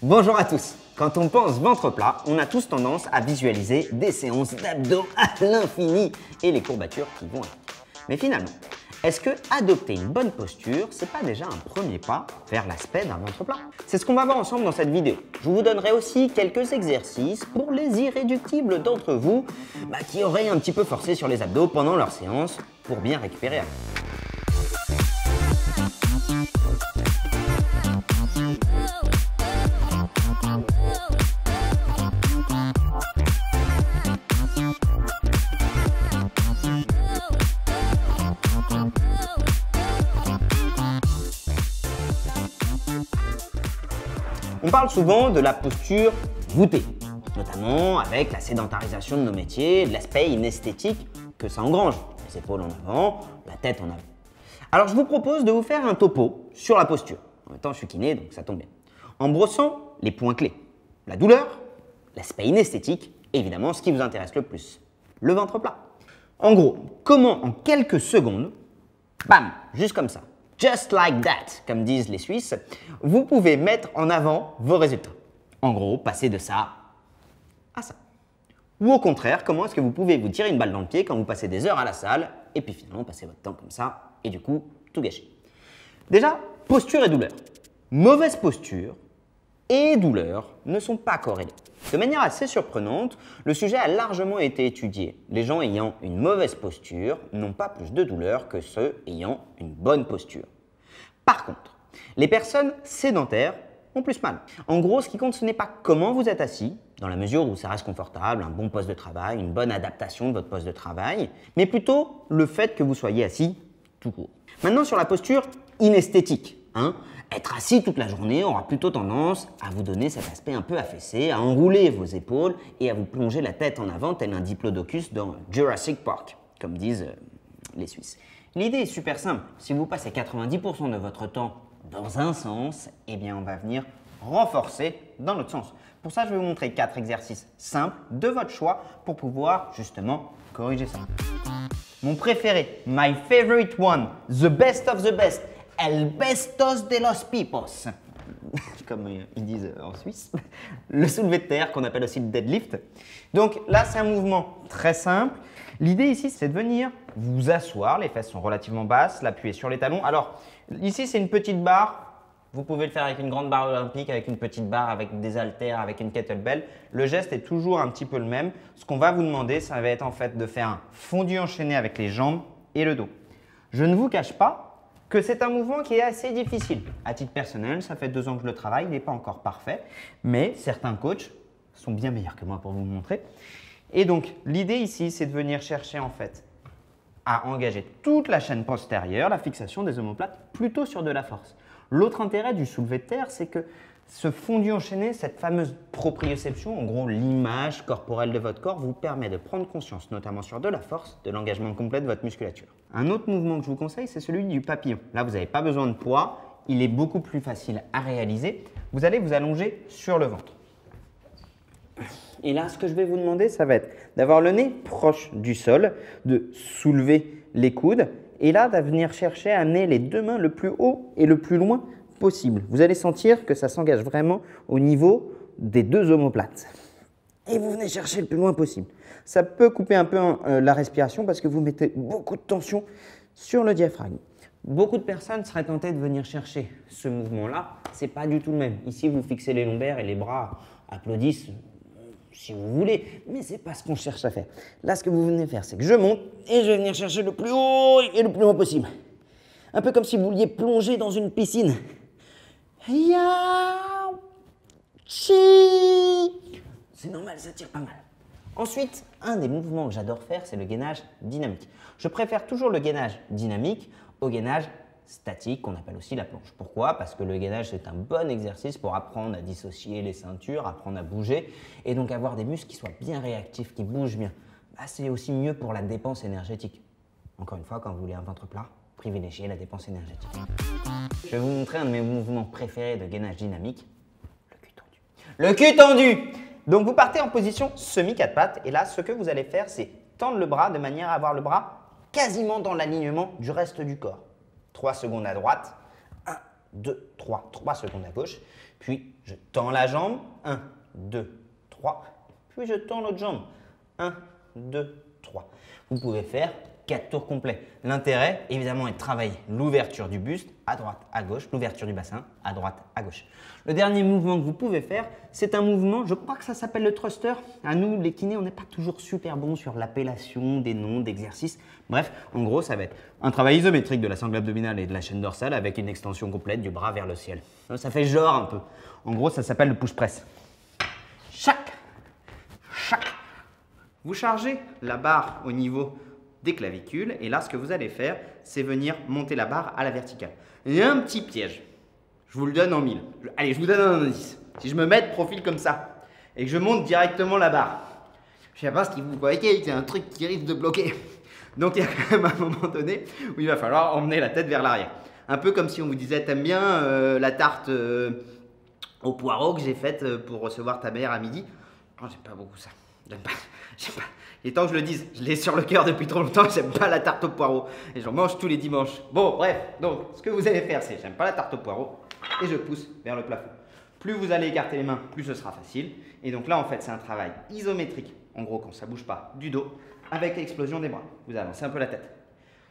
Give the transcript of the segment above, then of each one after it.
Bonjour à tous. Quand on pense ventre plat, on a tous tendance à visualiser des séances d'abdos à l'infini et les courbatures qui vont avec. Mais finalement, est-ce que adopter une bonne posture, c'est pas déjà un premier pas vers l'aspect d'un ventre plat? C'est ce qu'on va voir ensemble dans cette vidéo. Je vous donnerai aussi quelques exercices pour les irréductibles d'entre vous qui auraient un petit peu forcé sur les abdos pendant leur séance pour bien récupérer après. On parle souvent de la posture voûtée, notamment avec la sédentarisation de nos métiers, de l'aspect inesthétique que ça engrange. Les épaules en avant, la tête en avant. Alors je vous propose de vous faire un topo sur la posture. En même temps, je suis kiné, donc ça tombe bien. En brossant les points clés, la douleur, l'aspect inesthétique, et évidemment ce qui vous intéresse le plus, le ventre plat. En gros, comment en quelques secondes, bam, juste comme ça, just like that, comme disent les Suisses, vous pouvez mettre en avant vos résultats. En gros, passer de ça à ça. Ou au contraire, comment est-ce que vous pouvez vous tirer une balle dans le pied quand vous passez des heures à la salle et puis finalement passer votre temps comme ça et du coup, tout gâcher. Déjà, posture et douleur. Mauvaise posture et douleur ne sont pas corrélées. De manière assez surprenante, le sujet a largement été étudié. Les gens ayant une mauvaise posture n'ont pas plus de douleur que ceux ayant une bonne posture. Par contre, les personnes sédentaires ont plus mal. En gros, ce qui compte, ce n'est pas comment vous êtes assis, dans la mesure où ça reste confortable, un bon poste de travail, une bonne adaptation de votre poste de travail, mais plutôt le fait que vous soyez assis tout court. Maintenant, sur la posture inesthétique. Être assis toute la journée aura plutôt tendance à vous donner cet aspect un peu affaissé, à enrouler vos épaules et à vous plonger la tête en avant tel un diplodocus dans Jurassic Park, comme disent les Suisses. L'idée est super simple. Si vous passez 90% de votre temps dans un sens, eh bien on va venir renforcer dans l'autre sens. Pour ça, je vais vous montrer 4 exercices simples de votre choix pour pouvoir justement corriger ça. Mon préféré, my favorite one, the best of the best, el bestos de los pipos, comme ils disent en Suisse, le soulevé de terre qu'on appelle aussi le deadlift. Donc là, c'est un mouvement très simple. L'idée ici, c'est de venir vous asseoir. Les fesses sont relativement basses, l'appuyer sur les talons. Alors ici, c'est une petite barre. Vous pouvez le faire avec une grande barre olympique, avec une petite barre, avec des haltères, avec une kettlebell. Le geste est toujours un petit peu le même. Ce qu'on va vous demander, ça va être en fait de faire un fondu enchaîné avec les jambes et le dos. Je ne vous cache pas que c'est un mouvement qui est assez difficile. À titre personnel, ça fait 2 ans que je le travaille, il n'est pas encore parfait, mais certains coachs sont bien meilleurs que moi pour vous montrer. Et donc, l'idée ici, c'est de venir chercher en fait à engager toute la chaîne postérieure, la fixation des omoplates, plutôt sur de la force. L'autre intérêt du soulevé de terre, c'est que ce fondu enchaîné, cette fameuse proprioception, en gros l'image corporelle de votre corps, vous permet de prendre conscience, notamment sur de la force, de l'engagement complet de votre musculature. Un autre mouvement que je vous conseille, c'est celui du papillon. Là, vous n'avez pas besoin de poids, il est beaucoup plus facile à réaliser. Vous allez vous allonger sur le ventre. Et là, ce que je vais vous demander, ça va être d'avoir le nez proche du sol, de soulever les coudes, et là, de venir chercher à amener les 2 mains le plus haut et le plus loin possible. Vous allez sentir que ça s'engage vraiment au niveau des 2 omoplates. Et vous venez chercher le plus loin possible. Ça peut couper un peu la respiration parce que vous mettez beaucoup de tension sur le diaphragme. Beaucoup de personnes seraient tentées de venir chercher ce mouvement-là. C'est pas du tout le même. Ici, vous fixez les lombaires et les bras applaudissent si vous voulez, mais c'est pas ce qu'on cherche à faire. Là, ce que vous venez faire, c'est que je monte et je vais venir chercher le plus haut et le plus loin possible. Un peu comme si vous vouliez plonger dans une piscine. C'est normal, ça tire pas mal. Ensuite, un des mouvements que j'adore faire, c'est le gainage dynamique. Je préfère toujours le gainage dynamique au gainage statique, qu'on appelle aussi la planche. Pourquoi? Parce que le gainage, c'est un bon exercice pour apprendre à dissocier les ceintures, apprendre à bouger et donc avoir des muscles qui soient bien réactifs, qui bougent bien. C'est aussi mieux pour la dépense énergétique. Encore une fois, quand vous voulez un ventre plat, privilégier la dépense énergétique. Je vais vous montrer un de mes mouvements préférés de gainage dynamique, le cul tendu. Le cul tendu! Donc vous partez en position semi-4 pattes et là, ce que vous allez faire, c'est tendre le bras de manière à avoir le bras quasiment dans l'alignement du reste du corps. 3 secondes à droite, 1, 2, 3, 3 secondes à gauche. puis je tends la jambe, 1, 2, 3, puis je tends l'autre jambe, 1, 2, 3. Vous pouvez faire 4 tours complets. L'intérêt, évidemment, est de travailler l'ouverture du buste à droite, à gauche, l'ouverture du bassin à droite, à gauche. Le dernier mouvement que vous pouvez faire, c'est un mouvement, je crois que ça s'appelle le thruster. À nous, les kinés, on n'est pas toujours super bons sur l'appellation des noms, d'exercices. Bref, en gros, ça va être un travail isométrique de la sangle abdominale et de la chaîne dorsale avec une extension complète du bras vers le ciel. Ça fait genre un peu. En gros, ça s'appelle le push-press. Vous chargez la barre au niveau des clavicules et là, ce que vous allez faire, c'est venir monter la barre à la verticale. Il y a un petit piège, je vous le donne en 1000. Allez, je vous donne un indice. Si je me mets de profil comme ça et que je monte directement la barre, je ne sais pas ce qu'il vous voyez, il y a un truc qui risque de bloquer. Donc, il y a quand même un moment donné où il va falloir emmener la tête vers l'arrière. Un peu comme si on vous disait, t'aimes bien la tarte au poireau que j'ai faite pour recevoir ta mère à midi. Oh, j'aime pas beaucoup ça. J'aime pas, j'aime pas. Il est temps que je le dise, je l'ai sur le cœur depuis trop longtemps, j'aime pas la tarte au poireau et j'en mange tous les dimanches. Bon, bref, donc ce que vous allez faire, c'est j'aime pas la tarte au poireau et je pousse vers le plafond. Plus vous allez écarter les mains, plus ce sera facile. Et donc là, en fait, c'est un travail isométrique, en gros, quand ça bouge pas, du dos avec l'explosion des bras. Vous avancez un peu la tête.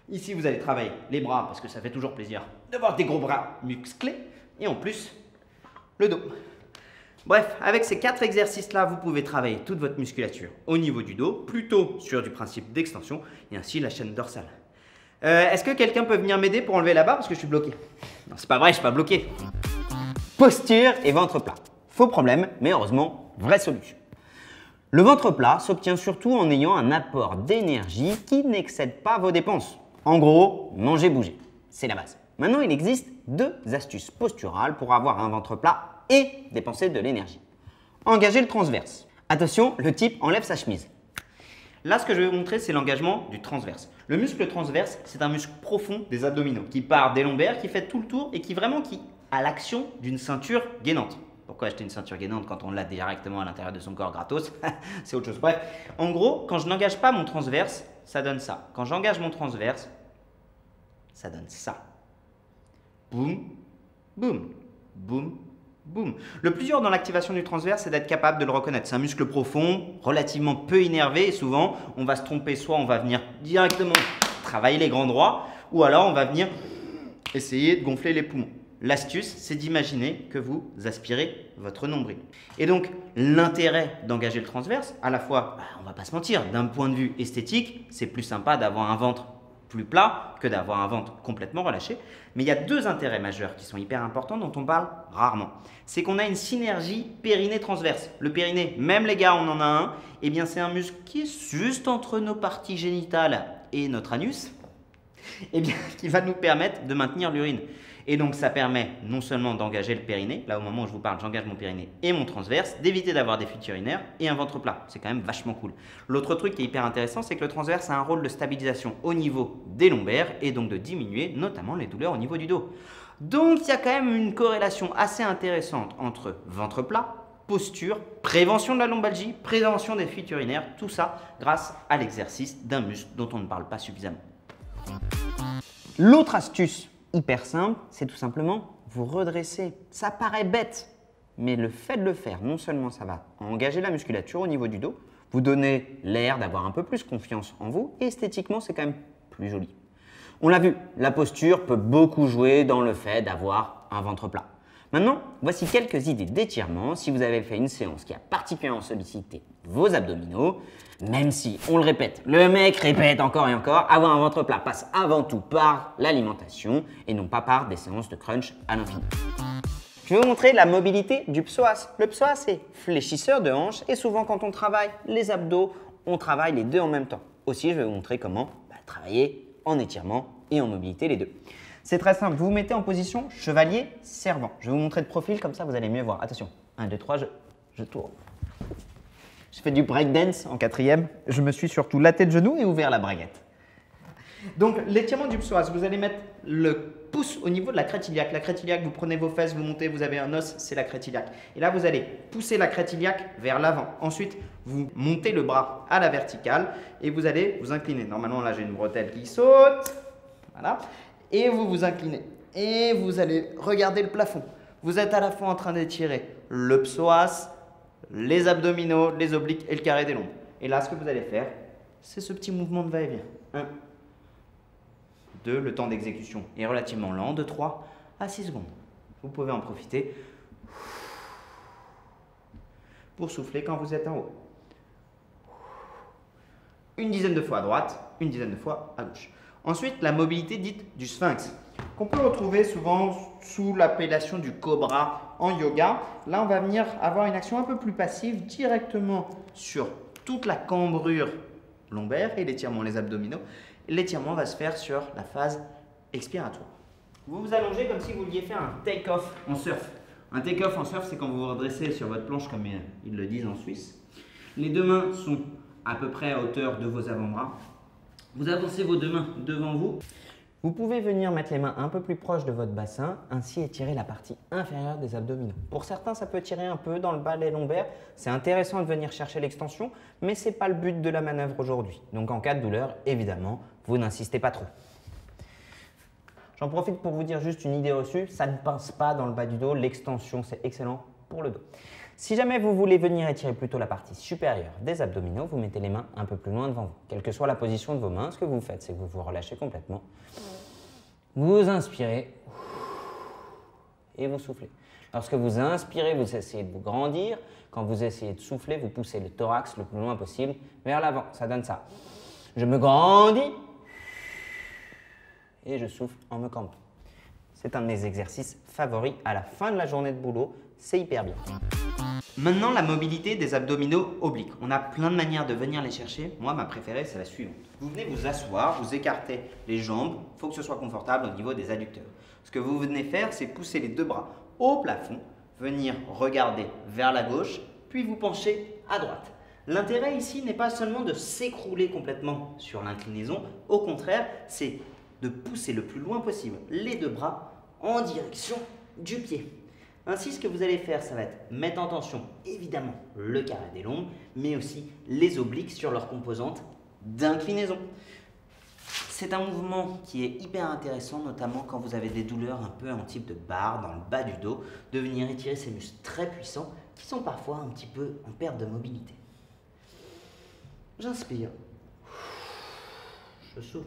Ici, vous allez travailler les bras parce que ça fait toujours plaisir de voir des gros bras musclés et en plus, le dos. Bref, avec ces 4 exercices-là, vous pouvez travailler toute votre musculature au niveau du dos, plutôt sur du principe d'extension et ainsi la chaîne dorsale. Est-ce que quelqu'un peut venir m'aider pour enlever la barre parce que je suis bloqué? Non, c'est pas vrai, je suis pas bloqué. Posture et ventre plat. Faux problème, mais heureusement, vraie solution. Le ventre plat s'obtient surtout en ayant un apport d'énergie qui n'excède pas vos dépenses. En gros, manger, bouger. C'est la base. Maintenant, il existe 2 astuces posturales pour avoir un ventre plat et dépenser de l'énergie. Engager le transverse. Attention, le type enlève sa chemise. Là, ce que je vais vous montrer, c'est l'engagement du transverse. Le muscle transverse, c'est un muscle profond des abdominaux qui part des lombaires, qui fait tout le tour et qui vraiment a l'action d'une ceinture gainante. Pourquoi acheter une ceinture gainante quand on l'a directement à l'intérieur de son corps gratos? C'est autre chose. Bref, en gros, quand je n'engage pas mon transverse, ça donne ça. Quand j'engage mon transverse, ça donne ça. Boum, boum, boum. Boum. Le plus dur dans l'activation du transverse, c'est d'être capable de le reconnaître. C'est un muscle profond, relativement peu innervé et souvent, on va se tromper. Soit on va venir directement travailler les grands droits ou alors on va venir essayer de gonfler les poumons. L'astuce, c'est d'imaginer que vous aspirez votre nombril. Et donc, l'intérêt d'engager le transverse, à la fois, on va pas se mentir, d'un point de vue esthétique, c'est plus sympa d'avoir un ventre plus plat que d'avoir un ventre complètement relâché. Mais il y a 2 intérêts majeurs qui sont hyper importants dont on parle rarement. C'est qu'on a une synergie périnée-transverse. Le périnée, même les gars, on en a un. Eh bien, c'est un muscle qui est juste entre nos parties génitales et notre anus, eh bien, qui va nous permettre de maintenir l'urine. Et donc, ça permet non seulement d'engager le périnée, là, au moment où je vous parle, j'engage mon périnée et mon transverse, d'éviter d'avoir des fuites urinaires et un ventre plat. C'est quand même vachement cool. L'autre truc qui est hyper intéressant, c'est que le transverse a un rôle de stabilisation au niveau des lombaires et donc de diminuer notamment les douleurs au niveau du dos. Donc, il y a quand même une corrélation assez intéressante entre ventre plat, posture, prévention de la lombalgie, prévention des fuites urinaires, tout ça grâce à l'exercice d'un muscle dont on ne parle pas suffisamment. L'autre astuce hyper simple, c'est tout simplement vous redresser. Ça paraît bête, mais le fait de le faire, non seulement ça va engager la musculature au niveau du dos, vous donner l'air d'avoir un peu plus confiance en vous et esthétiquement, c'est quand même plus joli. On l'a vu, la posture peut beaucoup jouer dans le fait d'avoir un ventre plat. Maintenant, voici quelques idées d'étirement si vous avez fait une séance qui a particulièrement sollicité vos abdominaux, même si, on le répète, le mec répète encore et encore, avoir un ventre plat passe avant tout par l'alimentation et non pas par des séances de crunch à l'infini. Je vais vous montrer la mobilité du psoas. Le psoas est fléchisseur de hanche et souvent quand on travaille les abdos, on travaille les 2 en même temps. Aussi, je vais vous montrer comment travailler en étirement et en mobilité les 2. C'est très simple, vous vous mettez en position chevalier servant. Je vais vous montrer de profil, comme ça vous allez mieux voir. Attention, 1, 2, 3, je tourne. J'ai fait du breakdance en 4e, je me suis surtout laté le genou et ouvert la braguette. Donc l'étirement du psoas, vous allez mettre le pouce au niveau de la crête iliaque. La crête iliaque, vous prenez vos fesses, vous montez, vous avez un os, c'est la crête iliaque. Et là, vous allez pousser la crête iliaque vers l'avant. Ensuite, vous montez le bras à la verticale et vous allez vous incliner. Normalement, là, j'ai une bretelle qui saute. Voilà. Et vous vous inclinez et vous allez regarder le plafond. vous êtes à la fois en train d'étirer le psoas, les abdominaux, les obliques et le carré des lombes. Et là, ce que vous allez faire, c'est ce petit mouvement de va-et-vient. 1, 2, le temps d'exécution est relativement lent, de 3 à 6 secondes. Vous pouvez en profiter pour souffler quand vous êtes en haut. Une dizaine de fois à droite, une dizaine de fois à gauche. Ensuite, la mobilité dite du sphinx, qu'on peut retrouver souvent sous l'appellation du cobra en yoga. Là, on va venir avoir une action un peu plus passive directement sur toute la cambrure lombaire et l'étirement, les abdominaux. L'étirement va se faire sur la phase expiratoire. Vous vous allongez comme si vous vouliez faire un take-off en surf. Un take-off en surf, c'est quand vous vous redressez sur votre planche, comme ils le disent en Suisse. Les deux mains sont à peu près à hauteur de vos avant-bras. Vous avancez vos deux mains devant vous. Vous pouvez venir mettre les mains un peu plus proches de votre bassin, ainsi étirer la partie inférieure des abdominaux. Pour certains, ça peut tirer un peu dans le bas des lombaires. C'est intéressant de venir chercher l'extension, mais ce n'est pas le but de la manœuvre aujourd'hui. Donc en cas de douleur, évidemment, vous n'insistez pas trop. J'en profite pour vous dire juste une idée reçue, ça ne pince pas dans le bas du dos, l'extension c'est excellent pour le dos. Si jamais vous voulez venir étirer plutôt la partie supérieure des abdominaux, vous mettez les mains un peu plus loin devant vous. Quelle que soit la position de vos mains, ce que vous faites, c'est que vous vous relâchez complètement. Vous inspirez et vous soufflez. Lorsque vous inspirez, vous essayez de vous grandir. Quand vous essayez de souffler, vous poussez le thorax le plus loin possible vers l'avant. Ça donne ça. Je me grandis et je souffle en me cambrant. C'est un de mes exercices favoris à la fin de la journée de boulot. C'est hyper bien. Maintenant, la mobilité des abdominaux obliques. On a plein de manières de venir les chercher. Moi, ma préférée, c'est la suivante. Vous venez vous asseoir, vous écartez les jambes. Il faut que ce soit confortable au niveau des adducteurs. Ce que vous venez faire, c'est pousser les deux bras au plafond, venir regarder vers la gauche, puis vous pencher à droite. L'intérêt ici n'est pas seulement de s'écrouler complètement sur l'inclinaison. Au contraire, c'est de pousser le plus loin possible les deux bras en direction du pied. Ainsi, ce que vous allez faire, ça va être mettre en tension, évidemment, le carré des lombes, mais aussi les obliques sur leur composante d'inclinaison. C'est un mouvement qui est hyper intéressant, notamment quand vous avez des douleurs un peu en type de barre dans le bas du dos, de venir étirer ces muscles très puissants qui sont parfois un petit peu en perte de mobilité. J'inspire. Je souffle.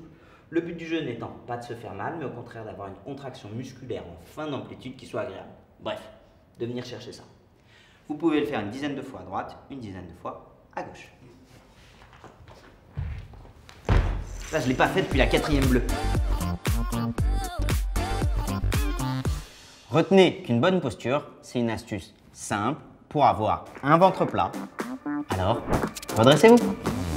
Le but du jeu n'étant pas de se faire mal, mais au contraire d'avoir une contraction musculaire en fin d'amplitude qui soit agréable. Bref, de venir chercher ça. Vous pouvez le faire une dizaine de fois à droite, une dizaine de fois à gauche. Ça, je ne l'ai pas fait depuis la 4e bleue. Retenez qu'une bonne posture, c'est une astuce simple pour avoir un ventre plat. Alors, redressez-vous.